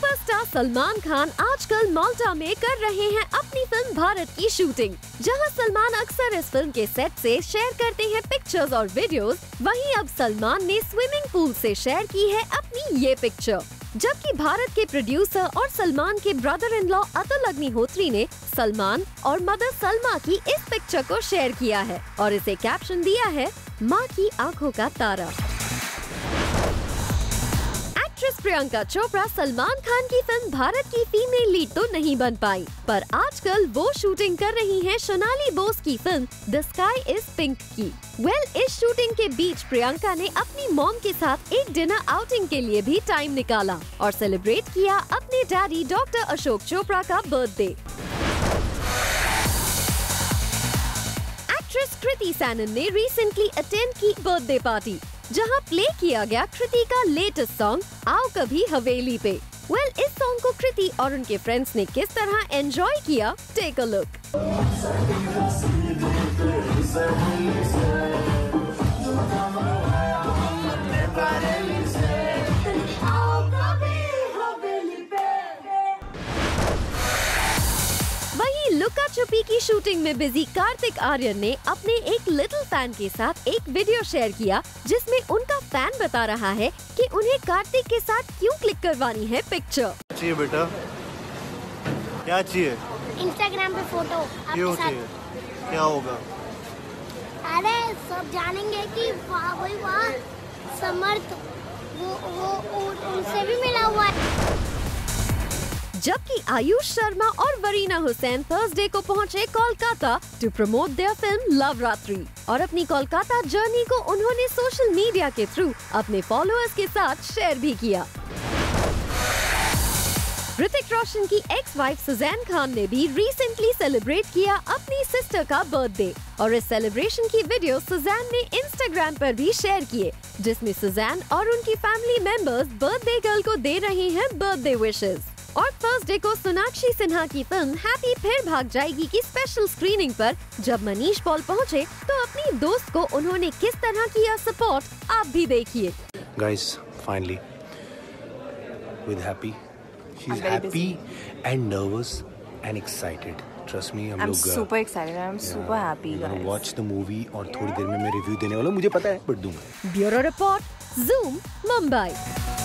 Superstar Salman Khan आजकल माल्टा में कर रहे हैं अपनी फिल्म भारत की शूटिंग। जहां सलमान अक्सर इस फिल्म के सेट से शेयर करते हैं पिक्चर्स और वीडियोस, वहीं अब सलमान ने स्विमिंग पूल से शेयर की है अपनी ये पिक्चर। जबकि भारत के प्रोड्यूसर और सलमान के brother in law Atul Agnihotri ने सलमान और मदर सलमा की इस पिक्चर को शेयर किया है और इसे कैप्शन दिया है मां की आंखों का तारा। एक्ट्रेस प्रियंका चोपड़ा सलमान खान की फिल्म भारत की फीमेल लीड तो नहीं बन पाई, पर आजकल वो शूटिंग कर रही हैं शनाली बोस की film the sky is pink की। इस शूटिंग के बीच प्रियंका ने अपनी मॉम के साथ एक डिनर आउटिंग के लिए भी टाइम निकाला और सेलिब्रेट किया अपने डैडी डॉक्टर अशोक चोपड़ा का बर्थडे। एक्ट्रेस कृति सैनन ने रिसेंटली अटेंड की बर्थडे पार्टी, जहां प्ले किया गया कृति का लेटेस्ट सॉन्ग आओ कभी हवेली पे। इस सॉन्ग को कृति और उनके फ्रेंड्स ने किस तरह एंजॉय किया, टेक अ लुक। वहीं लुका छुपी की शूटिंग में बिजी कार्तिक आर्यन ने अपने एक लिटिल फैन के साथ एक वीडियो शेयर किया, जिसमें उनका फैन बता रहा है कि उन्हें कार्तिक के साथ क्यों क्लिक करवानी है पिक्चर। चाहिए बेटा, क्या चाहिए? इंस्टाग्राम पे फोटो आपके साथ क्या होगा? अरे सब जानेंगे कि वाह भाई वाह, समर्थ वो उनसे भी मिला हुआ है। जबकि आयुष शर्मा और वरीना हुसैन थर्सडे को पहुंचे Kolkata to promote their film Loveratri और अपनी कोलकाता जर्नी को उन्होंने सोशल मीडिया के थ्रू अपने फॉलोअर्स के साथ शेयर भी किया। ऋतिक रोशन की एक्स वाइफ सुजैन खान ने भी रिसेंटली सेलिब्रेट किया अपनी सिस्टर का बर्थडे और इस सेलिब्रेशन की वीडियो सुजैन ने इंस्टाग्राम पर भी शेयर किए, जिसमें सुजैन और उनकी फैमिली मेंबर्स बर्थडे गर्ल को दे रहे हैं बर्थडे विशेस। और थर्सडे को सोनाक्षी सिन्हा की फिल्म हैप्पी फिर भाग जाएगी की स्पेशल स्क्रीनिंग पर जब मनीष पॉल पहुँचे तो अपनी दोस्त को उन्होंने किस तरह किया सपोर्ट, आप भी देखिए। She's happy and nervous and excited. Trust me, I'm super excited. I'm super happy. I'm gonna watch the movie और थोड़ी देर में मैं रिव्यू देने वाला हूँ, मुझे पता है, बट दूंगा। Bureau report, Zoom, Mumbai.